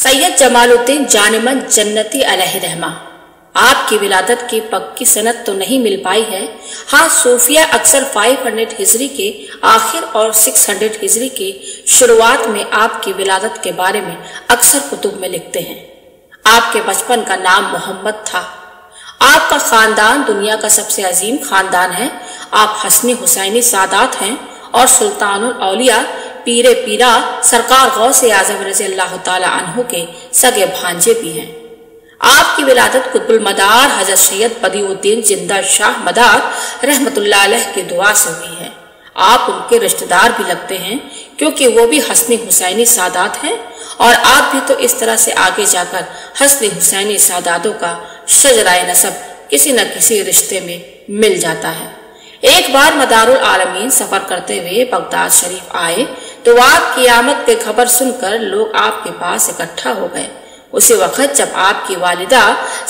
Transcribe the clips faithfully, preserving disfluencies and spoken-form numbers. सैयद जमालुद्दीन जान मंद जन्नती अलैहिर्रहमा, आपकी विलादत की पक्की सनद तो नहीं मिल पाई है। हाँ, सूफिया अक्सर पाँच सौ हिजरी के आखिर और छह सौ हिजरी के शुरुआत में आपकी विलादत के बारे में अक्सर कुतुब में लिखते हैं। आपके बचपन का नाम मोहम्मद था। आपका खानदान दुनिया का सबसे अजीम खानदान है। आप हसनी हुसैनी सादात हैं और सुल्तानुल औलिया पीरे पीरा सरकार गौसे आज़ादे रज़ी अल्लाह ताला अन्हु के सगे भांजे भी हैं। आपकी विलादत कुतुबुल मदार हजरत सैयद बदीउद्दीन जिंदा शाह मदार रहमतुल्लाह अलैह की दुआ से हुई है। आप उनके रिश्तेदार भी लगते हैं क्योंकि वो भी हसनी हुसैनी सादात हैं और आप भी तो इस तरह से आगे जाकर हसनी हुसैनी सादातों का शजराए नसब किसी न किसी रिश्ते में मिल जाता है। एक बार मदारुल आलमीन सफर करते हुए बगदाद शरीफ आए तो आप की आमद की खबर सुनकर लोग आपके पास इकट्ठा हो गए। उसी वक्त जब आपकी वालिदा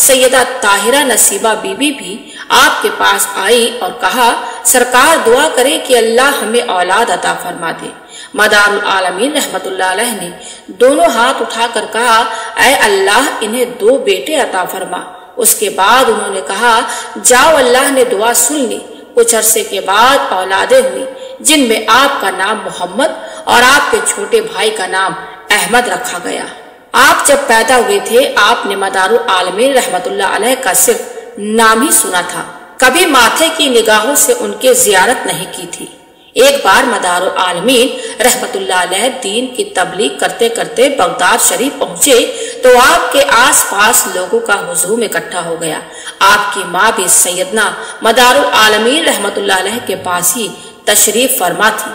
सैयदा ताहिरा नसीबा बीबी भी आपके पास आई और कहा, सरकार दुआ करे कि अल्लाह हमें औलाद अता फरमा दे। मदारुल आलमीन रहमतुल्लाह अलैह ने दोनों हाथ उठाकर कहा, ऐ अल्लाह, इन्हें दो बेटे अता फरमा। उसके बाद उन्होंने कहा, जाओ, अल्लाह ने दुआ सुन ली। कुछ अरसे के बाद औलादे हुई जिनमें आपका नाम मोहम्मद और आपके छोटे भाई का नाम अहमद रखा गया। आप जब पैदा हुए थे आपने मदारुल आलमीन रहमतुल्लाह अलैह का सिर्फ नाम ही सुना था, कभी माथे की निगाहों से उनके जियारत नहीं की थी। एक बार मदारुल आलमीन रहमतुल्लाह अलैह दीन की तबलीग करते करते बगदाद शरीफ पहुंचे तो आपके आसपास लोगों का हुजूम इकट्ठा हो गया। आपकी माँ भी सैयदना मदारुल आलमीन रहमतुल्लाह अलैह के पास ही तशरीफ फरमा थी।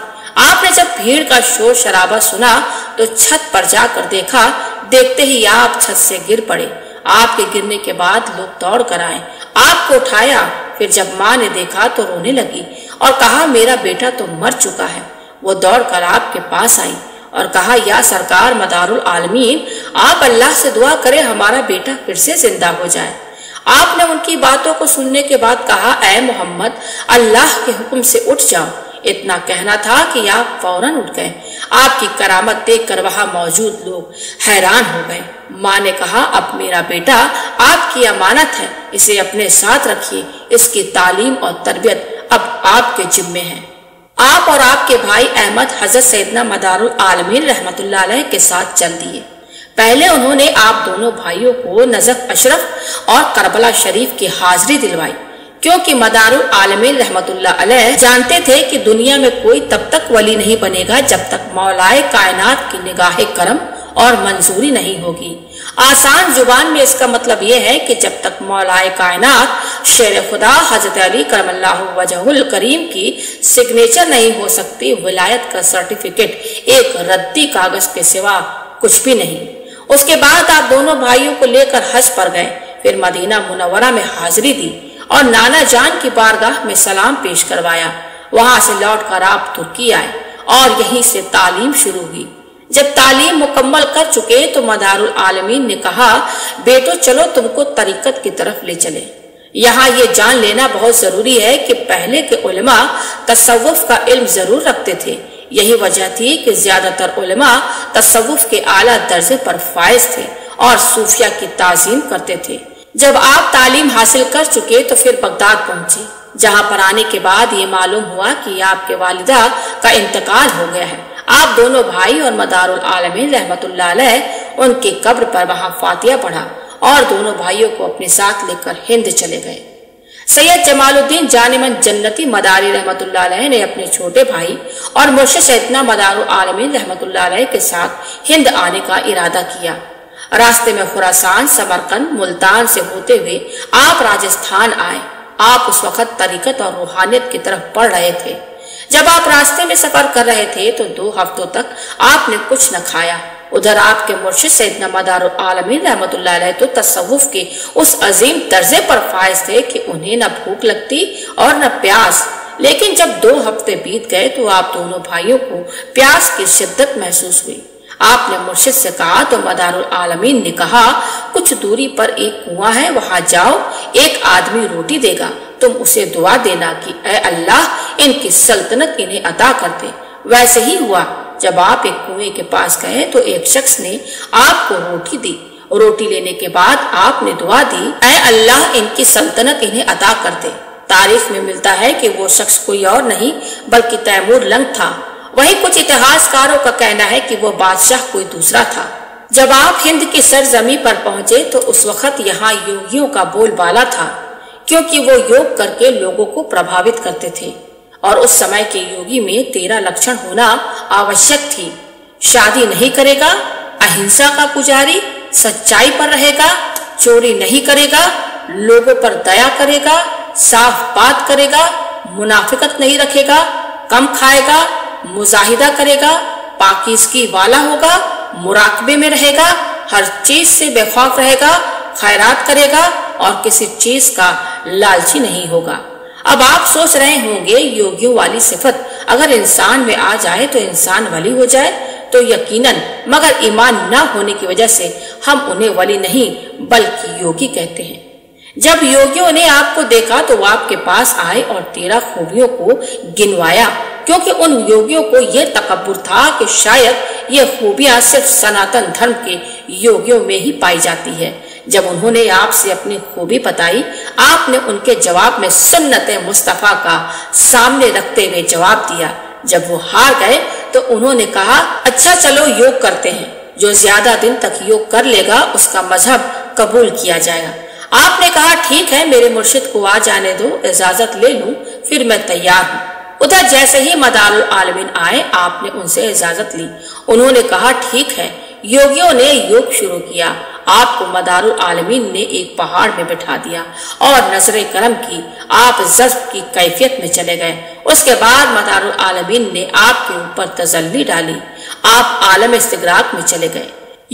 आपने जब भीड़ का शोर शराबा सुना तो छत पर जाकर देखा, देखते ही आप छत से गिर पड़े। आपके गिरने के बाद लोग दौड़ कर आए, आपको उठाया। फिर जब माँ ने देखा तो रोने लगी और कहा, मेरा बेटा तो मर चुका है। वो दौड़ कर आपके पास आई और कहा, या सरकार मदारुल आलमीन, आप अल्लाह से दुआ करें हमारा बेटा फिर से जिंदा हो जाए। आपने उनकी बातों को सुनने के बाद कहा, ऐ मोहम्मद, अल्लाह के हुक्म से उठ जाओ। इतना कहना था कि आप फौरन उठ गए। आपकी करामत देखकर वहां मौजूद लोग हैरान हो गए। माँ ने कहा, अब मेरा बेटा आपकी अमानत है, इसे अपने साथ रखिए। इसकी तालीम और तरबियत अब आपके जिम्मे है। आप और आपके भाई अहमद हजरत सैयदना मदारुल आलमीन रहमतुल्लाह अलैह के साथ चल दिए। पहले उन्होंने आप दोनों भाइयों को नजफ अशरफ और करबला शरीफ की हाजिरी दिलवाई क्योंकि मदारुल आलमीन रहमतुल्लाह अलैह जानते थे कि दुनिया में कोई तब तक वली नहीं बनेगा जब तक मौलाए कायनात की निगाहे करम और मंजूरी नहीं होगी। आसान जुबान में इसका मतलब यह है कि जब तक मौलाए कायनात शेर खुदा हजरत अली करमल्लाहु वजहुल करीम की सिग्नेचर नहीं हो सकती, विलायत का सर्टिफिकेट एक रद्दी कागज के सिवा कुछ भी नहीं। उसके बाद आप दोनों भाइयों को लेकर हज पर गए, फिर मदीना मुनव्वरा में हाजिरी दी और नाना जान की बारगाह में सलाम पेश करवाया। वहां से लौट कर आप तुर्की आए और यहीं से तालीम शुरू हुई। जब तालीम मुकम्मल कर चुके तो मदारुल आलमीन ने कहा, बेटो चलो तुमको तरीकत की तरफ ले चले। यहाँ ये जान लेना बहुत जरूरी है कि पहले के उलमा तसव्वुफ का इल्म जरूर रखते थे। यही वजह थी कि ज्यादातर उलमा तसव्वुफ के आला दर्जे पर फाइज थे और सूफिया की ताजीम करते थे। जब आप तालीम हासिल कर चुके तो फिर बगदाद पहुंचे, जहाँ पर आने के बाद ये मालूम हुआ कि आपके वालिदा का इंतकाल हो गया है। आप दोनों भाई और मदारुल आलमीन रहमतुल्लाह अलैह उनकी कब्र पर वहां फातिहा पढ़ा और दोनों भाइयों को अपने साथ लेकर हिंद चले गए। सैयद जमालुद्दीन जान मंद जन्नती मदारी रहमतुल्लाह अलैह ने अपने छोटे भाई और मुर्शिद सैयदना मदारुल आलमीन रहमतुल्लाह अलैह के साथ हिंद आने का इरादा किया। रास्ते में खुरासान, समरकंद, मुल्तान से होते हुए आप राजस्थान आए। आप उस वक्त तरीकत और रूहानियत की तरफ पढ़ रहे थे। जब आप रास्ते में सफर कर रहे थे तो दो हफ्तों तक आपने कुछ न खाया। उधर आपके मुर्शिद सैयदना मदारुल आलमीन रहमतुल्लाह अलैह तो तसव्वुफ के उस अजीम दर्जे पर फाइज थे कि उन्हें न भूख लगती और न प्यास। लेकिन जब दो हफ्ते बीत गए तो आप दोनों भाइयों को प्यास की शिद्दत महसूस हुई। आपने मुर्शिद से कहा तो मदारुल आलमीन ने कहा, कुछ दूरी पर एक कुआं है, वहां जाओ, एक आदमी रोटी देगा, तुम उसे दुआ देना कि ऐ अल्लाह, इनकी सल्तनत इन्हें अता कर दे। वैसे ही हुआ। जब आप एक कुएं के पास गए तो एक शख्स ने आपको रोटी दी। रोटी लेने के बाद आपने दुआ दी, ऐ अल्लाह इनकी सल्तनत इन्हें अता कर दे। तारीफ में मिलता है कि वो शख्स कोई और नहीं बल्कि तैमूर लंग था। वहीं कुछ इतिहासकारों का कहना है कि वो बादशाह कोई दूसरा था। जब आप हिंद की सरजमी पर पहुंचे तो उस वक्त यहाँ योगियों का बोलबाला था, क्योंकि वो योग करके लोगों को प्रभावित करते थे और उस समय के योगी में तेरह लक्षण होना आवश्यक थी। शादी नहीं करेगा, अहिंसा का पुजारी, सच्चाई पर रहेगा, चोरी नहीं करेगा, लोगों पर दया करेगा, साफ बात करेगा, मुनाफिकत नहीं रखेगा, कम खाएगा, मुजाहिदा करेगा, पाकीज़गी वाला होगा, मुराकबे में रहेगा, हर चीज से बेखौफ रहेगा, खैरात करेगा और किसी चीज का लालची नहीं होगा। अब आप सोच रहे होंगे योगियों वाली सिफत अगर इंसान में आ जाए तो इंसान वली हो जाए, तो यकीनन, मगर ईमान न होने की वजह से हम उन्हें वली नहीं बल्कि योगी कहते हैं। जब योगियों ने आपको देखा तो वह आपके पास आए और तेरह खूबियों को गिनवाया, क्योंकि उन योगियों को यह तकब्बुर था कि शायद ये खूबियां सिर्फ सनातन धर्म के योगियों में ही पाई जाती है। जब उन्होंने आपसे अपनी खूबी बताई, आपने उनके जवाब में सुन्नत मुस्तफ़ा का सामने रखते हुए जवाब दिया। जब वो हार गए तो उन्होंने कहा, अच्छा चलो योग करते हैं, जो ज्यादा दिन तक योग कर लेगा उसका मजहब कबूल किया जाएगा। आपने कहा, ठीक है, मेरे मुर्शिद को आ जाने दो, इजाजत ले लूं, फिर मैं तैयार हूँ। उधर जैसे ही मदारुल आलमीन आए आपने उनसे इजाजत ली। उन्होंने कहा, ठीक है। योगियों ने योग शुरू किया। आपको मदारुल आलमीन ने एक पहाड़ में बिठा दिया और नजरे करम की, आप जज्ब की कैफियत में चले गए। उसके बाद मदारुल आलमीन ने आपके ऊपर तसल्ली डाली, आप आलम इस्तिगराक में चले गए।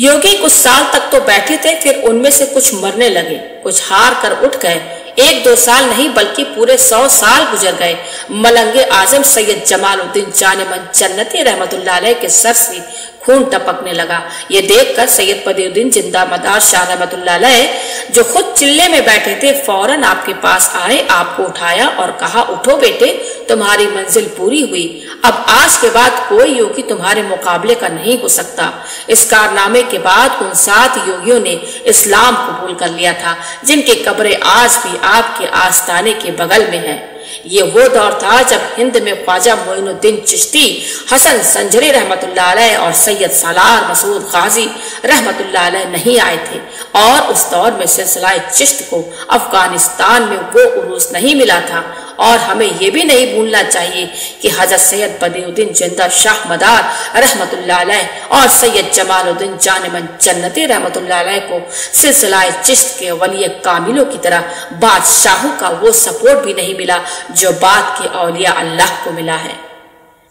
योगी कुछ साल तक तो बैठे थे, फिर उनमें से कुछ मरने लगे, कुछ हार कर उठ गए। एक दो साल नहीं बल्कि पूरे सौ साल गुजर गए। मलंगे आजम सैयद जमालुद्दीन जान मंद जन्नती रहमतुल्लाह अलैह के सर से खून टपकने लगा। ये देखकर सैयद बदीउद्दीन जिंदा मदार शाह रहमतुल्लाह अलैह, जो खुद चिल्ले में बैठे थे, फौरन आपके पास आए, आपको उठाया और कहा, उठो बेटे, तुम्हारी मंजिल पूरी हुई। अब आज के बाद कोई योगी तुम्हारे मुकाबले का नहीं हो सकता। इस कारनामे के बाद उन सात योगियों ने इस्लाम कबूल कर लिया था, जिनके कब्रें आज भी आपके आस्थाने के बगल में है। ये वो दौर था जब हिंद में ख्वाजा मोइनुद्दीन चिश्ती, हसन संजरी रहमतुल्लाह अलैह और सैयद सालार मसूद खाजी रहमतुल्लाह अलैह नहीं आए थे, और उस दौर में सिलसिला चिश्त को अफगानिस्तान में वो उरूज नहीं मिला था। और हमें यह भी नहीं भूलना चाहिए कि हजरत सैयद बदीउद्दीन जिंदा शाह मदार रहमतुल्लाह अलैह और सैयद जमालुद्दीन जान मंद जन्नती रहमतुल्लाह अलैह को सिलसिला चिश्त के वली कामिलों की तरह बादशाहों का वो सपोर्ट भी नहीं मिला जो बात के औलिया अल्लाह को मिला है।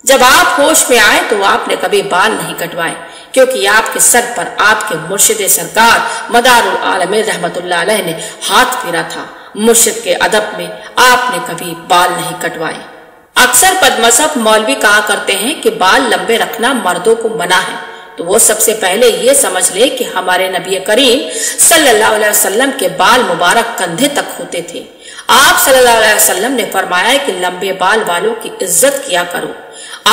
जब आप होश में आए तो आपने कभी बाल नहीं कटवाए, क्योंकि आपके सर पर आपके मुर्शिद सरकार मदारुल आलमीन रहमतुल्लाह अलैह ने हाथ फेरा था। मुर्शिद के अदब में आपने कभी बाल नहीं कटवाए। अक्सर बदमज़हब मौलवी कहा करते हैं कि बाल लंबे रखना मर्दों को मना है, तो वो सबसे पहले ये समझ ले कि हमारे नबी करीम सल्लल्लाहु अलैहि वसल्लम के बाल मुबारक कंधे तक होते थे। आप सल्लल्लाहु अलैहि वसल्लम ने फरमाया कि लंबे बाल वालों की इज्जत किया करो।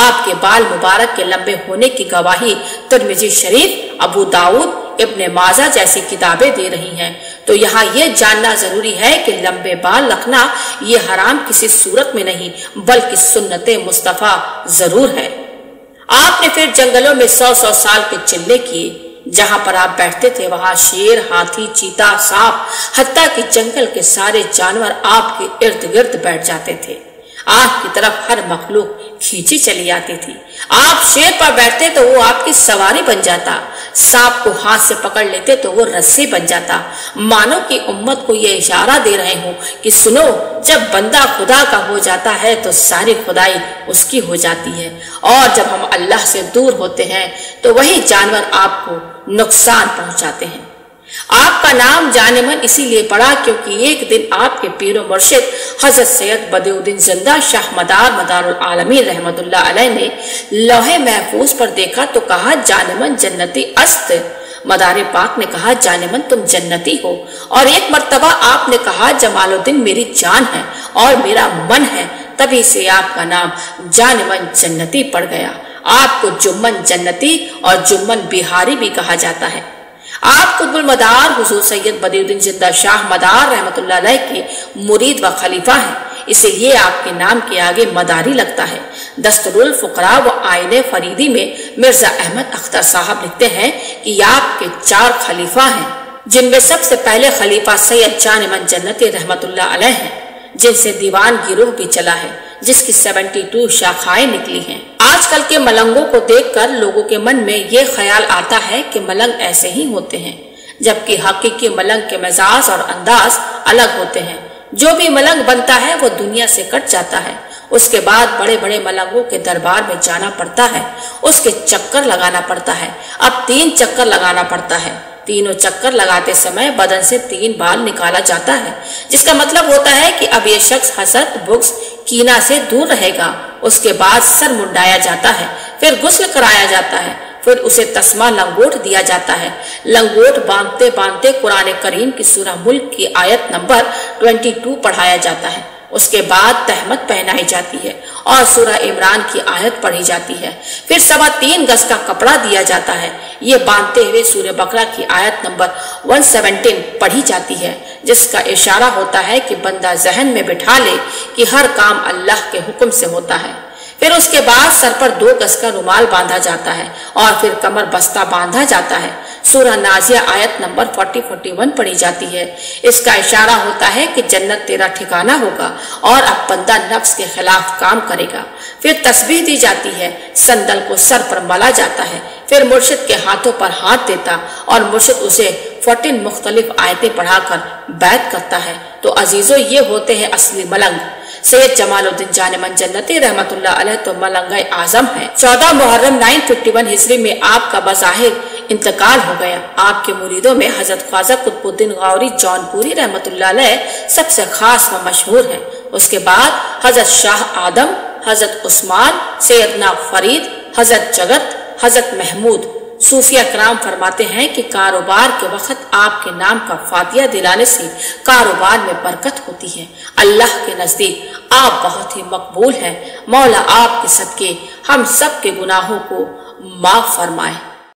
आपके बाल मुबारक के लंबे होने की गवाही तुर्मिजी शरीफ, अबू दाऊद, इबने माजा जैसी किताबें दे रही हैं। तो यहाँ यह जानना जरूरी है कि लंबे बाल रखना ये हराम किसी सूरत में नहीं बल्कि सुन्नत मुस्तफ़ा जरूर है। आपने फिर जंगलों में सौ सौ साल के चिल्ले किए। जहाँ पर आप बैठते थे वहाँ शेर, हाथी, चीता, सांप, हत्ता कि जंगल के सारे जानवर आपके इर्द गिर्द बैठ जाते थे। आपकी तरफ हर मखलूक खींची चली आती थी। आप शेर पर बैठते तो वो आपकी सवारी बन जाता, सांप को हाथ से पकड़ लेते तो वो रस्सी बन जाता। मानो कि उम्मत को ये इशारा दे रहे हो कि सुनो, जब बंदा खुदा का हो जाता है तो सारी खुदाई उसकी हो जाती है, और जब हम अल्लाह से दूर होते हैं तो वही जानवर आपको नुकसान पहुंचाते हैं। आपका नाम जाने मन इसीलिए पड़ा क्योंकि एक दिन आपके पीरो मुर्शिद हजरत सैयद बदीउद्दीन जिंदा शाह मदार मदारुल आलमीन रहमतुल्लाह अलैह ने लौहे महफूज पर देखा तो कहा, जाने मन जन्नती अस्त। मदारे पाक ने कहा, जाने मन तुम जन्नती हो। और एक मरतबा आपने कहा, जमालुद्दीन मेरी जान है और मेरा मन है, तभी से आपका नाम जाने मन जन्नती पड़ गया। आपको जुम्मन जन्नती और जुम्मन बिहारी भी कहा जाता है। आप कुतुबुल मदार हुजूर सैयद बदीउद्दीन जिंदा शाह मदार रहमतुल्लाह अलैह के मुरीद व खलीफा हैं, इसीलिए आपके नाम के आगे मदारी लगता है। दस्तुरुल फुकरा व आयने फरीदी में मिर्जा अहमद अख्तर साहब लिखते हैं कि आपके चार खलीफा हैं, जिनमें सबसे पहले खलीफा सैयद जान मंद जन्नती रहमतुल्लाह अलैह हैं, जिनसे दीवान गिरोह भी चला है, जिसकी बहत्तर शाखाएं निकली हैं। आजकल के मलंगों को देखकर लोगों के मन में ये ख्याल आता है कि मलंग ऐसे ही होते हैं, जबकि हकीकी मलंग के मिजाज और अंदाज अलग होते हैं। जो भी मलंग बनता है वो दुनिया से कट जाता है, उसके बाद बड़े बड़े मलंगों के दरबार में जाना पड़ता है, उसके चक्कर लगाना पड़ता है। अब तीन चक्कर लगाना पड़ता है। तीनों चक्कर लगाते समय बदन से तीन बाल निकाला जाता है, जिसका मतलब होता है कि अब ये शख्स हसद, बुग़्ज़, कीना से दूर रहेगा। उसके बाद सर मुंडाया जाता है, फिर गुस्ल कराया जाता है, फिर उसे तस्मा लंगोट दिया जाता है। लंगोट बांधते बांधते कुरान करीम की सूरह मुल्क की आयत नंबर बाईस पढ़ाया जाता है। उसके बाद तहमत पहनाई जाती है और सूरह इमरान की आयत पढ़ी जाती है। फिर सवा तीन गज का कपड़ा दिया जाता है, ये बांधते हुए सूरह बकरा की आयत नंबर एक सौ सत्रह पढ़ी जाती है, जिसका इशारा होता है कि बंदा जहन में बिठा ले कि हर काम अल्लाह के हुक्म से होता है। फिर उसके बाद सर पर दो गज का रुमाल बांधा जाता है और फिर कमर बस्ता बांधा जाता है। सूरह नाजिया आयत नंबर चालीस इकतालीस पढ़ी जाती है, इसका इशारा होता है कि जन्नत तेरा ठिकाना होगा और अब बंदा नफ्स के खिलाफ काम करेगा। फिर तस्बीह दी जाती है, संदल को सर पर मला जाता है, फिर मुर्शिद के हाथों पर हाथ देता और मुर्शिद उसे चौदह मुख्तलिफ आयतें पढ़ाकर बैत करता है। तो अजीजों, ये होते हैं असली मलंग। सैयद जमालुद्दीन जान मंद जन्नती रहमतुल्लाह अलैह तो मलंगे आजम है। चौदह मुहर्रम नौ सौ इक्यावन हिजरी में आपका बज़ाहिर इंतकाल हो गया। आपके मुरीदों में हजरत ख्वाजा कुतुबुद्दीन गौरी जौनपुरी रहमतुल्लाह अलैह सबसे खास व मशहूर है। उसके बाद हजरत शाह आदम, हजरत उस्मान, सैदना फरीद, हजरत जगत, हजरत महमूद। सूफिया कराम फरमाते हैं कि कारोबार के वक्त आपके नाम का फातिया दिलाने से कारोबार में बरकत होती है। अल्लाह के नजदीक आप बहुत ही मकबूल हैं। मौला आपके सदके हम सब के गुनाहों को माफ फरमाए।